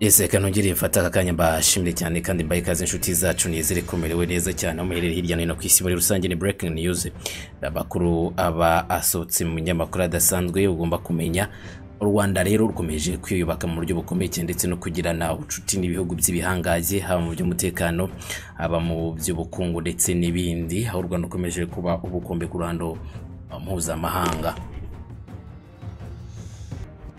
Yesekano ngiriye mfata akanya bashimire cyane kandi bayikaze inshuti zacu nizere kumerewe neza cyane umuherere hirya no kwisi muri rusange ni breaking news abakuru aba asotse mu nyamakuru adasanzwe ugomba kumenya Rwanda rero rukomeje kwiyubaka mu buryo bukomeye ndetse no kugirana ubucuti n'ibihugu by'ibihangaje haba mu byo mutekano aba mu byo bukungu ndetse nibindi aho Rwanda rukomeje kuba ubukombe ku ruhando mpuzamahanga.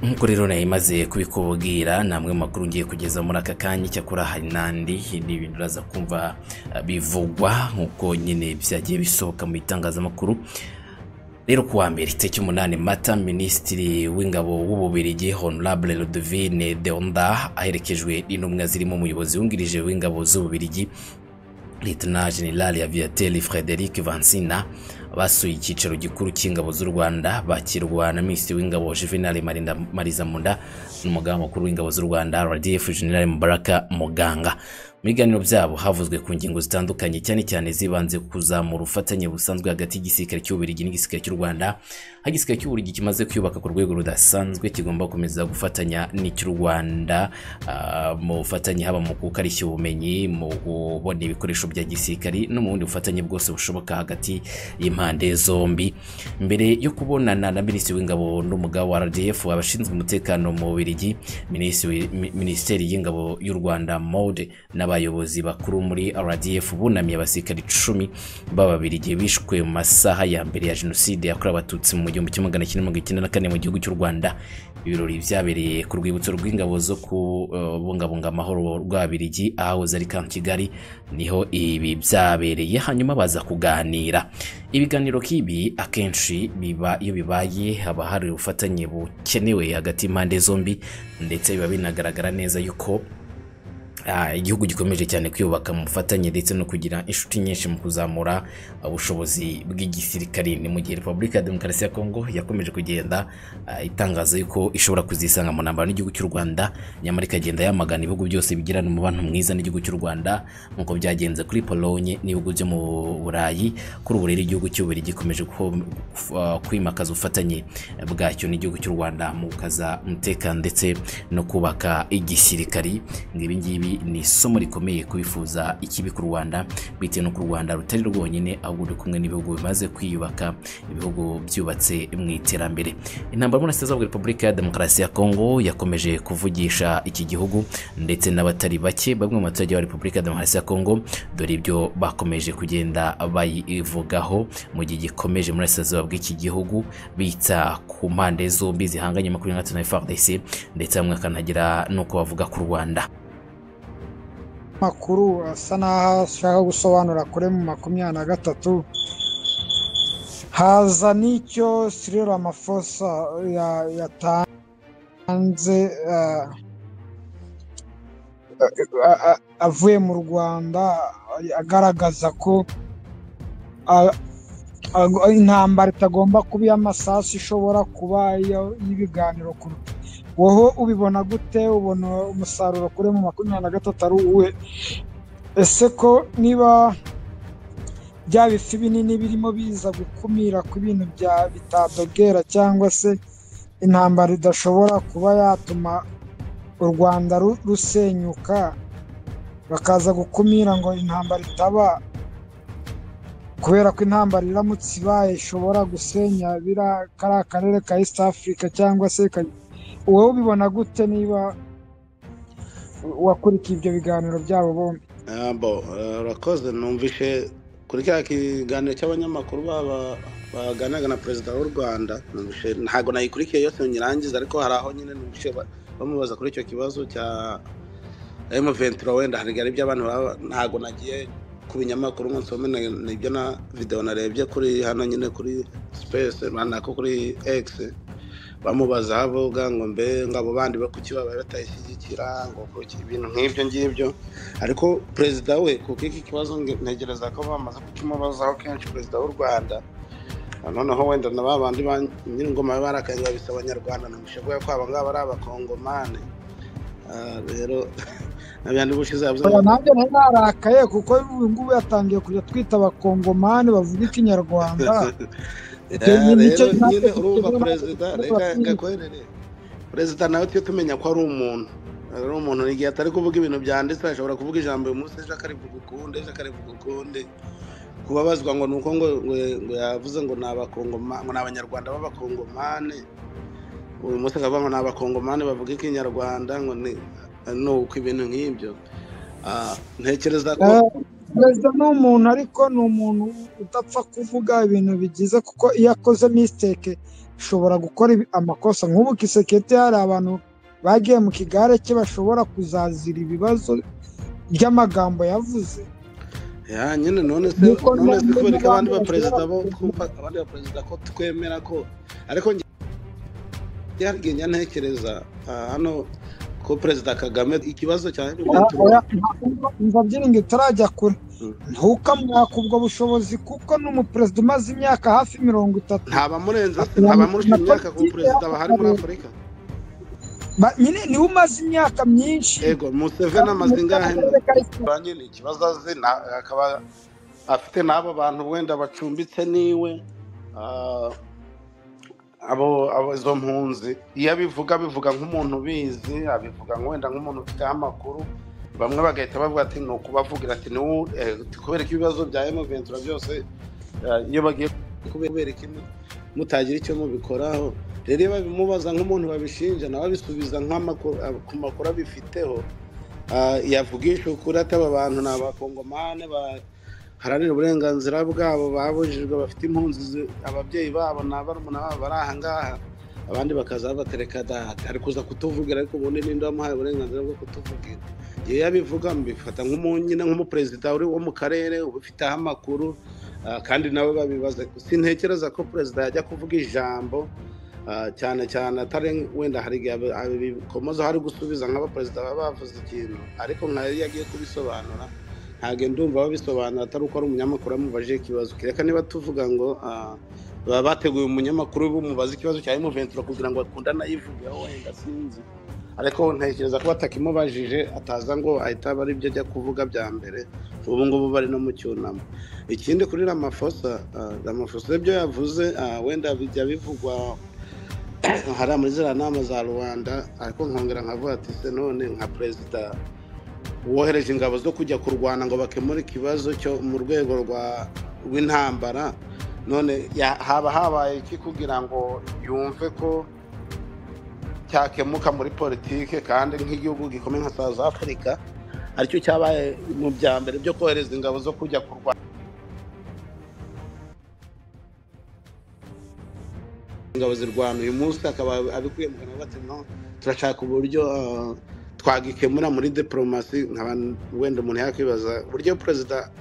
Mkuriro na imaze kubikubwira namwe makuru ngiye kugeza muri aka kanya cyakora hanandi n'ibintu raza kumva bivugwa nkuko nyine byagiye bisohoka mu itangazamakuru. Rero kuwa mbere tariki 8 Mata Minisitiri w'Ingabo w'Ububirigi Honorable Ludovine Deonda aherekejwe n'intumwa zirimo umuyobozi wungirije w'Ingabo z'Ububirigi Lieutenant General Aviateur Frédéric Vansina basuye icyicaro gikuru cy'ingabo z'u Rwanda bakirwa na Minisitiri w'Ingabo Juvenal Mariza Munda n'umugaba mukuru w'ingabo z'u Rwanda RDF General Mubaraka Muganga. Mu biganiro byabo havuzwe ku ngingo zitandukanye cyane cyane zibanze kuzamura ubufatanye busanzwe hagati y'igisirikare cy'Ububirigi n'igisirikare cy'u Rwanda. Igisirikare cy'Ububirigi kimaze kwiyubaka ku rwego rudasanzwe kigomba gukomeza gufatanya n'icy'u Rwanda mu bufatanye haba mu kukarishya ubumenyi mu kubona ibikoresho bya gisirikare no mu bundi bufatanye bwose bushoboka hagati impande zombi. Mbere yo kubonana na Minisitiri w'Ingabo n'umugabo wa RDF abashinzwe umutekano mu Bubirigi Minisiteri y'Ingabo y'u Rwanda Mode n'abayobozi bakuru muri RDF bunamiye abasikari 10 b'Ababirigi bishwe mu masaha ya mbere ya jenoside yakorewe abatutsi mu 1994 mu gihugu cy'u Rwanda. Ibirori byabereye ku rwibutso rw'ingabo zo kubungabunga amahoro rw'Abirigi ahoze ari ka Kigali niho ibi byabereye hanyuma baza kuganira. Ibiganiro kibi akenshi biba iyo bibaye haba hari ubufatanye bukenewe hagati impande zombi ndetse biba binagaragara neza yuko igihugu gikomeje cyane kwiyubaka mu bufatanye ndetse no kugira inshuti nyinshi mu kuzamura ubushobozi bw'igisirikare. Ni mu gihe Repubulika Demokarasi ya Kongo yakomeje kugenda itangaza yuko ishobora kuzisanga mu nambara n'igihugu cy'u Rwanda nyamara ikagenda yamagana ibihugu byose bigirana umubano mwiza n'igihugu cy'u Rwanda nkuko byagenze kuri Polonye n'ibihugu byo mu Burayi. Kuri ubu rero igihugu cy'u Bubiligi gikomeje kwimakaza ubufatanye bwacyo n'igihugu cy'u Rwanda mu kaza umutekano ndetse no kubaka igisirikare. Ngibi ngibi ni somo rikomeye kubifuza ikibi ku Rwanda bitewe no ku Rwanda rutari rwonyine ahubwo kumwe n'ibihugu bimaze kwiyubaka ibihugu byubatse mu iterambere. Intambara muri Sitazabwa Republika ya Demokarasi ya Kongo yakomeje kuvugisha iki gihugu ndetse n'abatari bake bamwe mu baturage ba Republika ya Demokarasi ya Kongo dore ibyo bakomeje kugenda bayivugaho mu gihe gikomeje muri Sitazabwa iki gihugu bitsa ku mpande zombi zihanganye makuru na FARDC ndetse amwe kanagira nuko bavuga ku Rwanda. Makuru asa naho ashaka gusobanura kure mu 23 haza nicyo Sirera Amafosa yatanze avuye mu Rwanda agaragaza ko intambara itagomba kuba amasasu ishobora kuba y'ibiganiro ku woho ubibona gute ubona umusaruro kure mu 23 ari uwe ese ko niba bya bifi binini birimo biza gukumira ku bintu bya bitadogera cyangwa se intambara idashobora kuba yatuma u Rwanda rusenyuka bakaza gukumira ngo intambara itaba kubera ko intambara iramutse ibaye ishobora gusenya karere ka East Africa cyangwa se wowe ubibona gute niba wakurikiye ibyo biganiro byabo bombi? Urakoze numvishe kuri cya kiganiro cy'abanyamakuru baganaga na President w'u Rwanda numvishe ntago nayikurikiye yose nyirangiza ariko haraho nyine numvishe bamubaza kuri icyo kibazo cya M23 wenda hari gari by'abantu ntago nagiye kubinyamakuru nsomena n'ibyo na video narebye kuri hano nyine kuri space nako kuri X bamubaza avuga ngo mbe ngabo bandi bakukibabaye batayishyigikira ngo kuki ibintu nk'ibyo ngibyo ariko President we kuko iki kibazo ntegereza ko bamaze kukimubazaho kenshi President w'u Rwanda noneho wenda n'abandi b'ingoma barakaye babisa abanyarwanda n'umushego ya kwaba ngaba ari abakongomane rero n'abandi bushize yavuze nabyo ntarakaye kuko ngubu yatangiye kujya twita abakongomane bavuga ikinyarwanda. Urumva Perezida nawe tujye tumenya ko ari umuntu Agora o mundo ninguém atari kuvuga ibintu byanditswe ashobora kuvuga ijambo umunsi shakarivuga kunde kubabazwa ngo nuko ngo yavuze ngo nabakongoma ngo nabanyarwanda babakongomane uyu munsi akavuga ngo nabakongomane bavuga ikinyarwanda ngo no kwibintu nk'ibyo ntekereza ko President no umuntu ariko no umuntu utapfa kuvuga ibintu bigize kuko iyakoze mistake ishobora gukora amakosa nk'ubu kisekete hari abantu bagiye mu kigare cye bashobora kuzazira ibibazo by'amagambo yavuze ya nyine none se ko reka abandi ba president bo kumpa abandi ba president ko twemera ko ariko yarigenya ntekereza hano ko President Kagame ikibazo cyane n'ubwo tarajya kure ntukamwaka ubwo bushobozi kuko n'umupresident umaze imyaka hafi 30 ntabamurenza imyaka ku president bahari muri Afrika nyine ni umaze imyaka myinshi yego Museveni amazinga banyine ikibazo azina akaba afite nabo bantu wenda bacumbitse niwe abo zo mpunzi yabivuga nk'umuntu bizi abivuga ngwenda nk'umuntu ufite amakuru bamwe bagahita bavuga ati no kubavugira ati no kubereka ibibazo bya M23 byose iyo bagiye kubereka mutagira icyo mubikoraho rero babimubaza nk'umuntu babishinja nawe bisubiza nk'amakuru abifiteho yavugisha ukuri ataba abantu n'abakongomane haranira uburenganzira bwabo babujijwe bafite impunzi ababyeyi babo n'abarumuna babo barahangaha abandi bakaza batereka data ari kuza kutuvugira ariko bone ninde wamuhaye uburenganzira bwo kutuvugira iyo yabivuga mbifata nk'umunyina nk'umupresident uri wo mu karere ubufite amakuru kandi nawe babibaza sintekereza ko president ajya kuvuga ijambo cyane cyane atari wenda hari abikomoza hari gusubiza nk'abapresident bavuze ikintu ariko nkari yagiye kubisobanura ntago ndumva babisobanura atari uko ari umunyamakuru amubaje ikibazo kireka niba tuvuga ngo baba bateguye umunyamakuru bumubaza ikibazo cya M23 kugira ngo akundana yivugeho wenda sinzi ariko ntekereza ko batakimubajije ataza ngo ahita bari ibyo ajya kuvuga bya mbere ubu ngo bari no mu cyunamo ikindi kuri Ramaphosa ibyo yavuze wenda bijya bivugwa hari muri za nama za Rwanda ariko nkongera nkavuga ati se none nka president wohereje ingabo zo kujya kurwana ngo bakemure ikibazo cyo mu rwego rw'intambara none haba habaye iki kugira ngo yumve ko cyakemuka muri politike kandi nk'igihugu gikomeye nka South Africa aricyo cyabaye mu byambere byo kohereza ingabo zo kujya kurwana ingabo zirwana uyu munsi akaba abikwemukana bati no turashaka uburyo twagikemura muri diplomasi wenda umuntu yakwibaza buryo president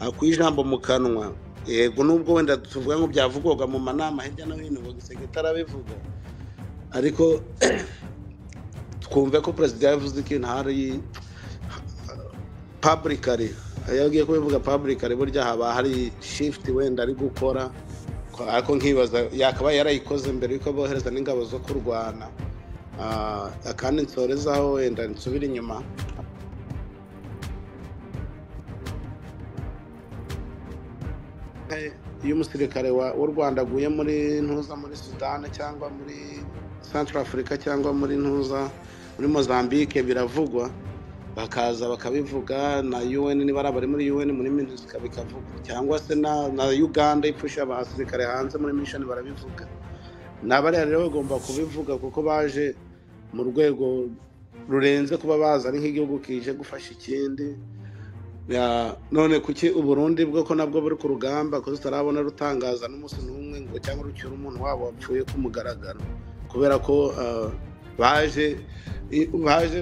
akwijambo mu kanwa yego nubwo wenda tuvuga ngo byavugwaga mu manama hirya no hino bagisekretari abivuga ariko twumve ko president yavuze ikintu hari publicly ayagiye kubivuga publicly buryo haba hari shift wenda ari gukora ariko nkibaza yakaba yarayikoze mbere yuko bohereza n'ingabo zo kurwana akandi nsorezaho wenda nsubira inyuma iyo umusirikare w'u Rwanda aguye muri ntuza muri Sudan cyangwa muri Central Africa cyangwa muri ntuza muri Mozambique biravugwa bakaza bakabivuga na UN niba ari muri UN muri MINUSCA bikavuga cyangwa se na Uganda ipfusha abasirikare hanze muri mission barabivuga nabari rero bagomba kubivuga kuko baje mu rwego rurenze kuba baza ari nk'igihugu kije gufasha ikindi none kuki u Burundi bwo ko nabwo buri ku rugamba ko tutarabona rutangaza n'umunsi n'umwe ngo cyangwa rucyura umuntu wabo wapfuye kumugaragara kubera ko baje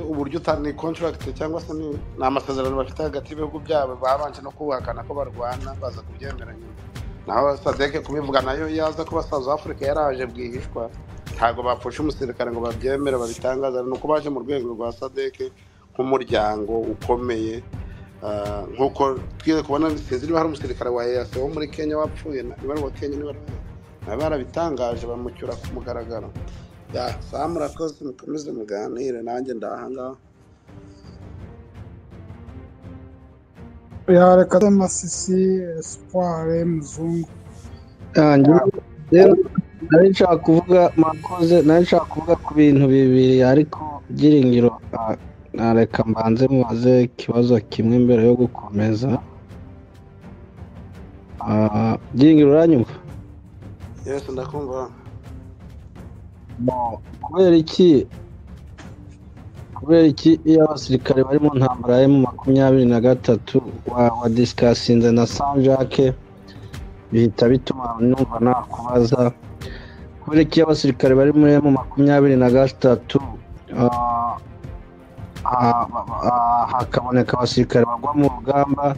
uburyo utani contract cyangwa se n'amasezerano bafite hagati y'ibihugu byabo babanje no kubakana ko barwana baza kubyemera nyuma naho sadeke kubivuga nayo yaza kuba South Africa yaraje bwihishwa ntago bapfusha umusirikare ngo babyemere babitangaza nuko baje mu rwego rwa sadeke nk'umuryango ukomeye nkuko twire kubona bisezeri bahari umusirikare wa EAC wo muri Kenya wapfuye na bari wa Kenya barabitangaje bamucyura ku mugaragaro ya samura kozi mukomeze muganire nanjye ndahanga yare kadema sisi espoir mzungu rero nashaka kuvuga makoze nashaka kuvuga ku bintu bibiri ariko giringiro Nareka mbanze mubaze ikibazo kimwe mbere yo gukomeza. Byingira uranyumva? Yes, ndakumva. Kubera iki iyo abasirikare bari mu ntambara ya M23 wa discussinze na Saint-Jacques bihita bituma numva nakubaza kubera iki abasirikare bari muri M23 hakaboneka abasirikare bagwa mu rugamba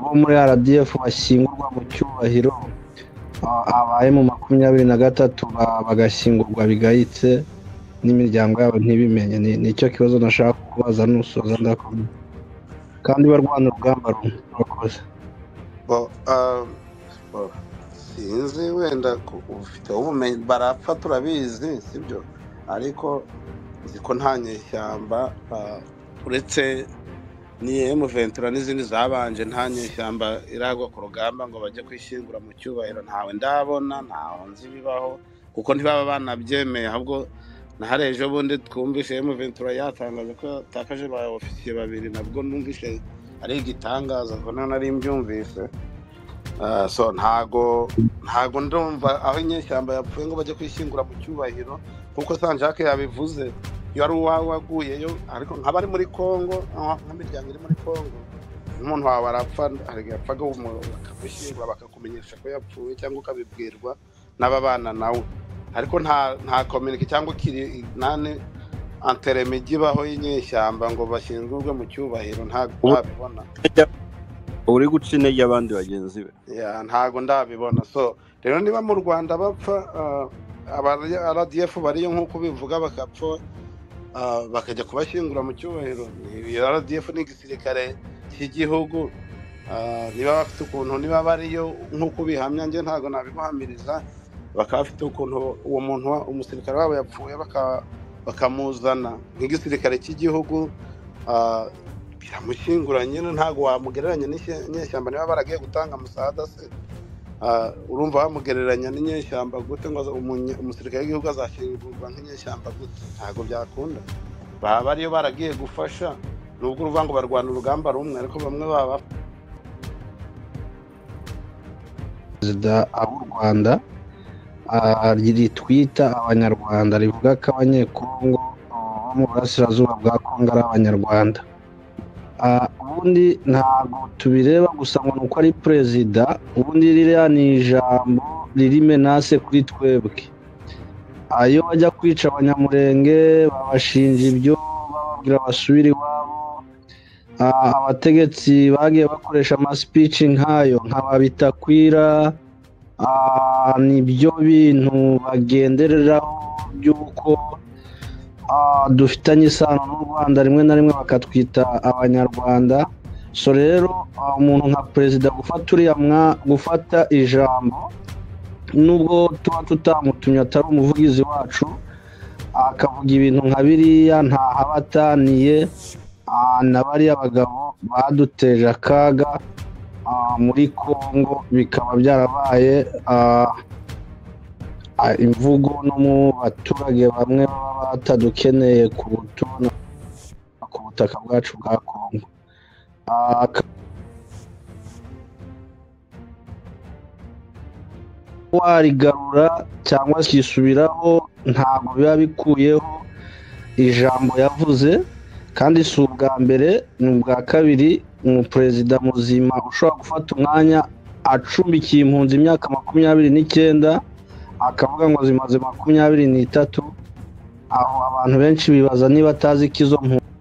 bo muri RDF bashyingurwa mu cyubahiro abaye mu M23 bagashyingurwa bigayitse n'imiryango yabo ntibimenye. Nicyo kibazo nashaka kubaza nusoza ndakoma kandi barwana urugamba rukoze sinzi wenda ufite ubumenyi barapfa turabizi sibyo ariko ziko ntanye shyamba uretse ni M23 n'izindi zabanje ntanye shyamba iragwa ku rugamba ngo bajye kwishingura mu cyubahiro ntawe ndabona ntawe nzi bibaho kuko ntibaba banabyemeye ahubwo nahareje bundi twumvise M23 yatangaza ko takaje ba ofisiye babiri nabwo numvise ari igitangaza ngo nari mbyumvise so ntago ndumva aho nyeshyamba yapfuye ngo bajye kwishingura mu cyubahiro kuko Saint-Jacques yabivuze yari waguyeyo ariko nk'abari muri Congo nk'imiryango iri muri Congo umuntu wabarapfa arigapfaga bakabishyirwa bakakumenyesha ko yapfuye cyangwa ukabibwirwa n'ababana nawe ariko nta communique cyangwa kiri nane intermediaire baho y'inyeshyamba ngo bashyingurwe mu cyubahiro ntago babibona uri gucine y'abandi bagenzi be ya ntago ndabibona so rero niba mu Rwanda bapfa RDF bariyo nkuko bivuga bakapfa bakajya kubashyingura mu cyubahiro RDF ni igisirikare cy'igihugu niba bafite ukuntu niba bariyo nkuko bihamya nje ntago nabibuhamiriza bakafite ukuntu uwo muntu umusirikare wabo yapfuye bakamuzana nk'igisirikare cy'igihugu biramushyinguranye ntago wamugereranya n'inyeshyamba niba baragiye gutanga musada se urumva bamugereranya n'inyeshyamba gute ngo umusirikare w'igihugu azashyingurwa nk'inyeshyamba gute ntago byakunda baba bariyo baragiye gufasha nubwo uruvuga ngo barwana urugamba rumwe ariko bamwe baba Perezida w'u Rwanda twita abanyarwanda rivuga ko abanyekongo bo mu burasirazuba bwa Kongo ari abanyarwanda ubundi ntabwo tubireba gusa ngo nuko ari perezida ubundi ririya ni ijambo riri menace kuri twebwe ayo bajya kwica abanyamurenge babashinja ibyo bababwira basubira iwabo abategetsi bagiye bakoresha speech nkayo nk'ababitakwira nibyo bintu bagendereraho byuko dufitanye isano n'u Rwanda rimwe na rimwe bakatwita abanyarwanda so rero umuntu nka president gufata ijambo nubwo tuba tutamutumye atari umuvugizi wacu akavuga ibintu nka biriya nta habataniye n'abari abagabo baduteje akaga muri Kongo bikaba byarabaye imvugo no mu baturage bamwe batadukeneye ku butona ku butaka bwacu bwa Kongo warigarura cyangwa kisubiraho ntabwo biba bikuyeho ijambo yavuze kandi si ubwa mbere ni ubwa kabiri umuperezida muzima ushobora gufata umwanya acumbikiye impunzi imyaka 29 akavuga ngo zimaze 23 aho abantu benshi bibaza niba atazi ikizo mpunzi